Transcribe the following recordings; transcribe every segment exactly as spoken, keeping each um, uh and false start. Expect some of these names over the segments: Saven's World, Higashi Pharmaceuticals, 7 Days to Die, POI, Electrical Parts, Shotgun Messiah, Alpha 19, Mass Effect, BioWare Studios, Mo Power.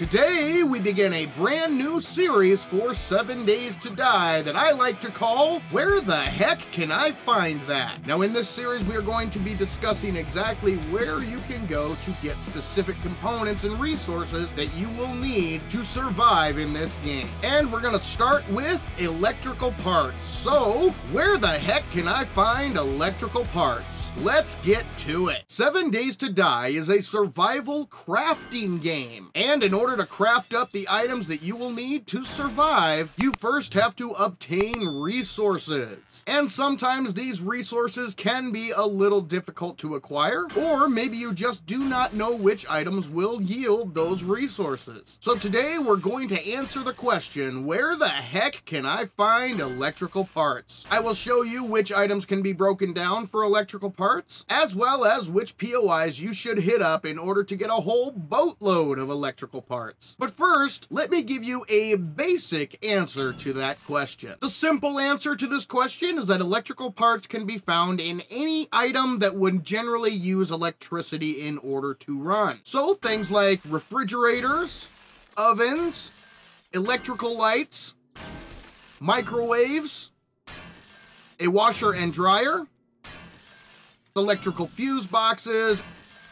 Today, we begin a brand new series for seven days to die that I like to call, Where the Heck Can I Find That? Now in this series, we are going to be discussing exactly where you can go to get specific components and resources that you will need to survive in this game. And we're gonna start with electrical parts. So, where the heck can I find electrical parts? Let's get to it. seven days to die is a survival crafting game, and in order to craft up the items that you will need to survive, you first have to obtain resources. And sometimes these resources can be a little difficult to acquire, or maybe you just do not know which items will yield those resources. So today we're going to answer the question, where the heck can I find electrical parts? I will show you which items can be broken down for electrical parts, as well as which P O Is you should hit up in order to get a whole boatload of electrical parts. But first, let me give you a basic answer to that question. The simple answer to this question is that electrical parts can be found in any item that would generally use electricity in order to run. So things like refrigerators, ovens, electrical lights, microwaves, a washer and dryer, electrical fuse boxes,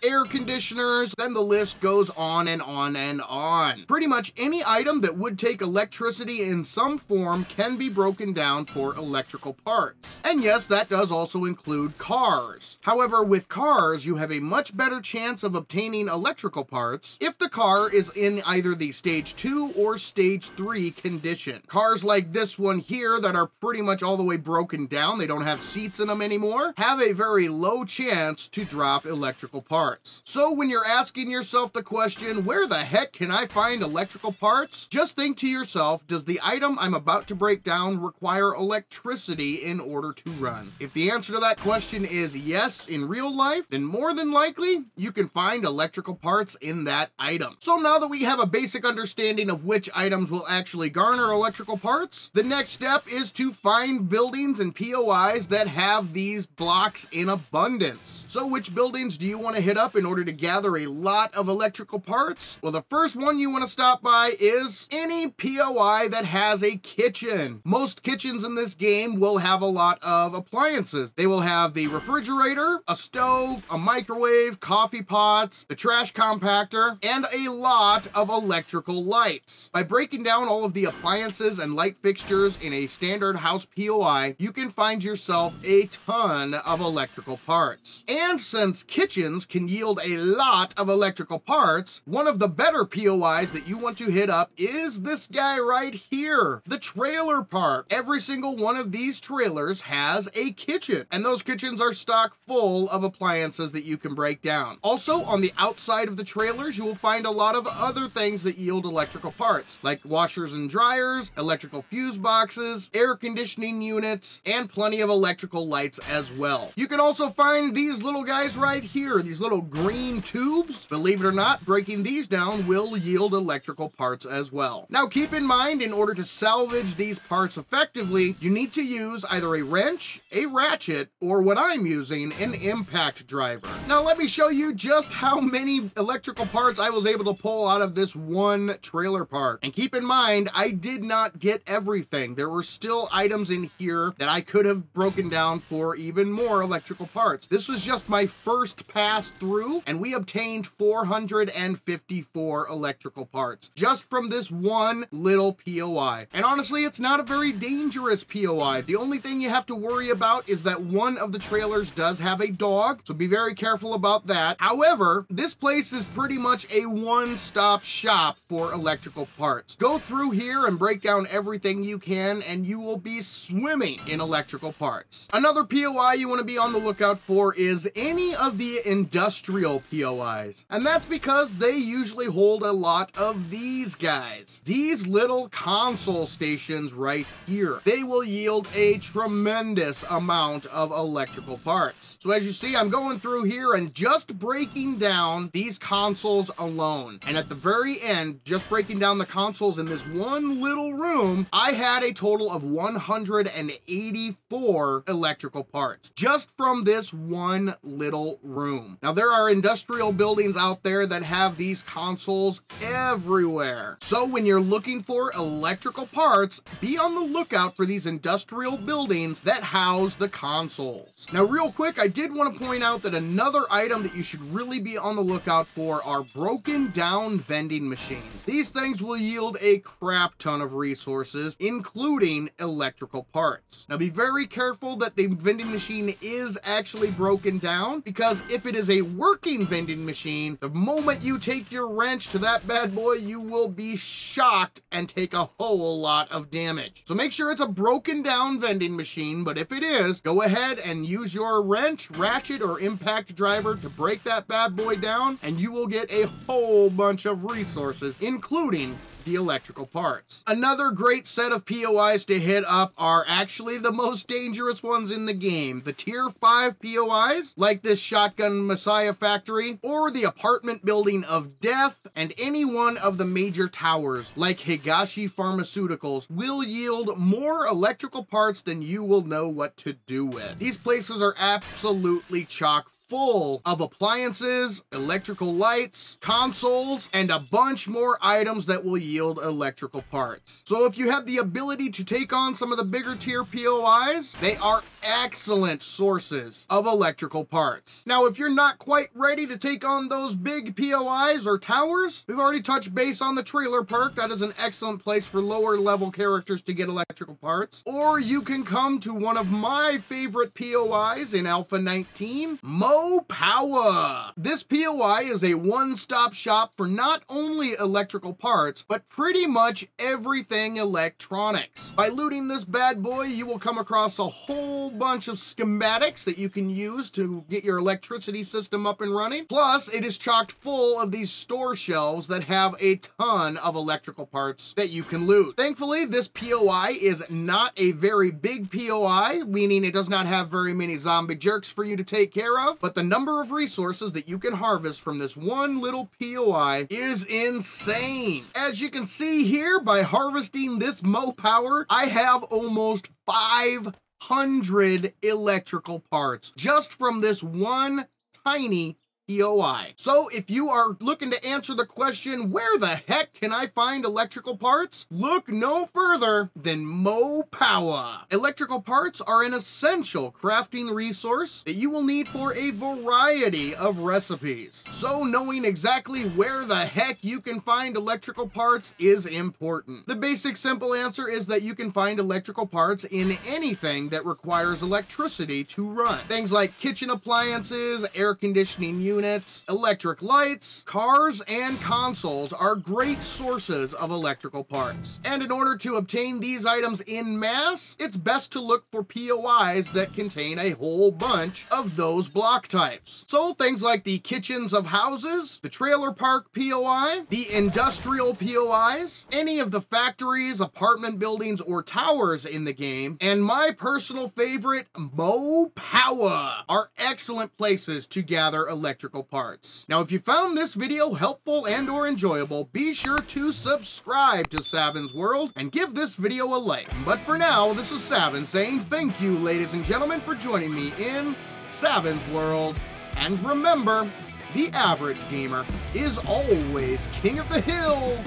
air conditioners, then the list goes on and on and on. Pretty much any item that would take electricity in some form can be broken down for electrical parts. And yes, that does also include cars. However, with cars, you have a much better chance of obtaining electrical parts if the car is in either the stage two or stage three condition. Cars like this one here that are pretty much all the way broken down, they don't have seats in them anymore, have a very low chance to drop electrical parts. So when you're asking yourself the question, where the heck can I find electrical parts? Just think to yourself, does the item I'm about to break down require electricity in order to run? If the answer to that question is yes in real life, then more than likely, you can find electrical parts in that item. So now that we have a basic understanding of which items will actually garner electrical parts, the next step is to find buildings and P O Is that have these blocks in abundance. So which buildings do you want to hit up in order to gather a lot of electrical parts? Well, the first one you want to stop by is any P O I that has a kitchen. Most kitchens in this game will have a lot of appliances. They will have the refrigerator, a stove, a microwave, coffee pots, the trash compactor, and a lot of electrical lights. By breaking down all of the appliances and light fixtures in a standard house P O I, you can find yourself a ton of electrical parts. And since kitchens can yield a lot of electrical parts, one of the better P O Is that you want to hit up is this guy right here, the trailer park. Every single one of these trailers has a kitchen, and those kitchens are stocked full of appliances that you can break down. Also, on the outside of the trailers, you will find a lot of other things that yield electrical parts, like washers and dryers, electrical fuse boxes, air conditioning units, and plenty of electrical lights as well. You can also find these little guys right here, these little green tubes. Believe it or not, breaking these down will yield electrical parts as well. Now keep in mind, in order to salvage these parts effectively, you need to use either a wrench, a ratchet, or what I'm using, an impact driver. Now let me show you just how many electrical parts I was able to pull out of this one trailer park. And keep in mind, I did not get everything. There were still items in here that I could have broken down for even more electrical parts. This was just my first pass through, and we obtained four hundred fifty-four electrical parts just from this one little P O I. And honestly, it's not a very dangerous P O I. The only thing you have to worry about is that one of the trailers does have a dog, so be very careful about that. However, this place is pretty much a one-stop shop for electrical parts. Go through here and break down everything you can, and you will be swimming in electrical parts. Another P O I you want to be on the lookout for is any of the industrial industrial P O Is. And that's because they usually hold a lot of these guys. These little console stations right here. They will yield a tremendous amount of electrical parts. So as you see, I'm going through here and just breaking down these consoles alone. And at the very end, just breaking down the consoles in this one little room, I had a total of one hundred eighty-four electrical parts just from this one little room. Now, there There are industrial buildings out there that have these consoles everywhere. So when you're looking for electrical parts, be on the lookout for these industrial buildings that house the consoles. Now real quick, I did want to point out that another item that you should really be on the lookout for are broken down vending machines. These things will yield a crap ton of resources, including electrical parts. Now be very careful that the vending machine is actually broken down, because if it is a working vending machine, the moment you take your wrench to that bad boy, you will be shocked and take a whole lot of damage. So make sure it's a broken down vending machine, but if it is, go ahead and use your wrench, ratchet, or impact driver to break that bad boy down, and you will get a whole bunch of resources, including the electrical parts. Another great set of P O Is to hit up are actually the most dangerous ones in the game. The tier five P O Is, like this Shotgun Messiah factory, or the apartment building of death, and any one of the major towers, like Higashi Pharmaceuticals, will yield more electrical parts than you will know what to do with. These places are absolutely chock full full of appliances, electrical lights, consoles, and a bunch more items that will yield electrical parts. So if you have the ability to take on some of the bigger tier P O Is, they are excellent sources of electrical parts. Now, if you're not quite ready to take on those big P O Is or towers, we've already touched base on the trailer park. That is an excellent place for lower level characters to get electrical parts. Or you can come to one of my favorite P O Is in Alpha nineteen, Mo Power. This P O I is a one-stop shop for not only electrical parts, but pretty much everything electronics. By looting this bad boy, you will come across a whole bunch of schematics that you can use to get your electricity system up and running. Plus, it is chocked full of these store shelves that have a ton of electrical parts that you can loot. Thankfully, this P O I is not a very big P O I, meaning it does not have very many zombie jerks for you to take care of, but But the number of resources that you can harvest from this one little P O I is insane. As you can see here, by harvesting this Mo Power, I have almost five hundred electrical parts just from this one tiny P O I. So if you are looking to answer the question, where the heck can I find electrical parts? Look no further than Mo Power. Electrical parts are an essential crafting resource that you will need for a variety of recipes. So knowing exactly where the heck you can find electrical parts is important. The basic simple answer is that you can find electrical parts in anything that requires electricity to run. Things like kitchen appliances, air conditioning units, Units, electric lights, cars, and consoles are great sources of electrical parts. And in order to obtain these items in mass, it's best to look for P O Is that contain a whole bunch of those block types. So things like the kitchens of houses, the trailer park P O I, the industrial P O Is, any of the factories, apartment buildings, or towers in the game, and my personal favorite, Mo Power, are excellent places to gather electrical parts. Now, if you found this video helpful and or enjoyable, be sure to subscribe to Saven's World and give this video a like. But for now, this is Saven saying thank you, ladies and gentlemen, for joining me in Saven's World. And remember, the average gamer is always king of the hill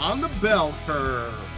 on the bell curve.